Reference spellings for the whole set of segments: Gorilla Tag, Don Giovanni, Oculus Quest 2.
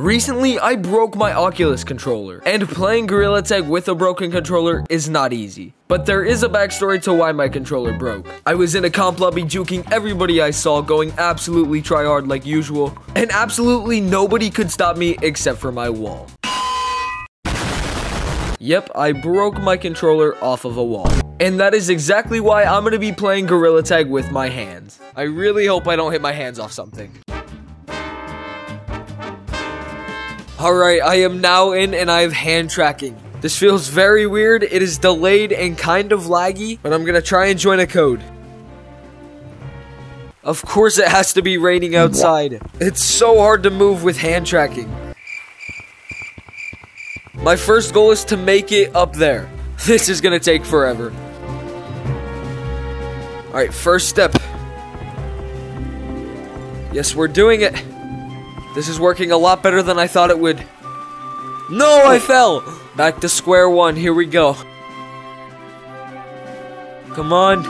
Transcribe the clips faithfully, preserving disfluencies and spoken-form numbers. Recently, I broke my Oculus controller, and playing Gorilla Tag with a broken controller is not easy. But there is a backstory to why my controller broke. I was in a comp lobby juking everybody I saw, going absolutely tryhard like usual, and absolutely nobody could stop me except for my wall. Yep, I broke my controller off of a wall. And that is exactly why I'm gonna be playing Gorilla Tag with my hands. I really hope I don't hit my hands off something. Alright, I am now in and I have hand tracking. This feels very weird, it is delayed and kind of laggy, but I'm gonna try and join a code. Of course it has to be raining outside. It's so hard to move with hand tracking. My first goal is to make it up there. This is gonna take forever. Alright, first step. Yes, we're doing it. This is working a lot better than I thought it would. No, I fell! Back to square one, here we go. Come on.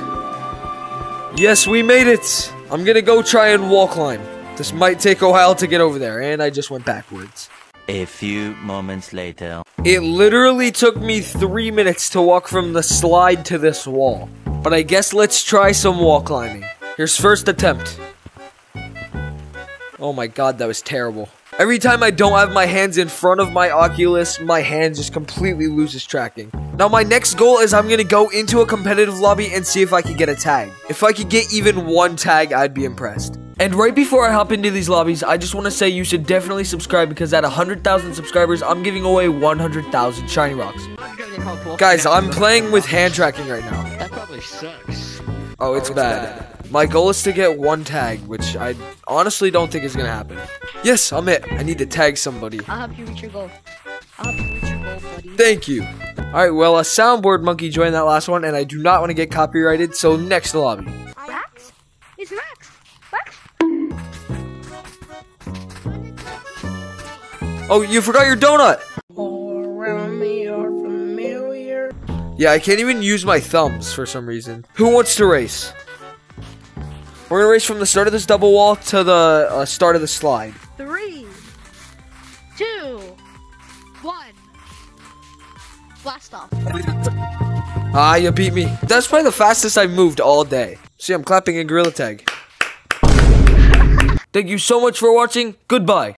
Yes, we made it! I'm gonna go try and wall climb. This might take a while to get over there, and I just went backwards. A few moments later. It literally took me three minutes to walk from the slide to this wall. But I guess let's try some wall climbing. Here's first attempt. Oh my god, that was terrible. Every time I don't have my hands in front of my Oculus, my hand just completely loses tracking. Now my next goal is I'm gonna go into a competitive lobby and see if I can get a tag. If I could get even one tag, I'd be impressed. And right before I hop into these lobbies, I just want to say you should definitely subscribe because at one hundred thousand subscribers, I'm giving away one hundred thousand Shiny Rocks. Guys, I'm playing with hand tracking right now. That probably sucks. Oh, it's bad. My goal is to get one tag, which I honestly don't think is going to happen. Yes, I'm it. I need to tag somebody. I'll help you reach your goal. I'll help you reach your goal, buddy. Thank you. Alright, well, a soundboard monkey joined that last one, and I do not want to get copyrighted, so next lobby. Max? It's Max. Max? Oh, you forgot your donut! All around me are familiar. Yeah, I can't even use my thumbs for some reason. Who wants to race? We're gonna race from the start of this double wall to the uh, start of the slide. Three, two, one. Blast off. Ah, you beat me. That's probably the fastest I've moved all day. See, I'm clapping in Gorilla Tag. Thank you so much for watching. Goodbye.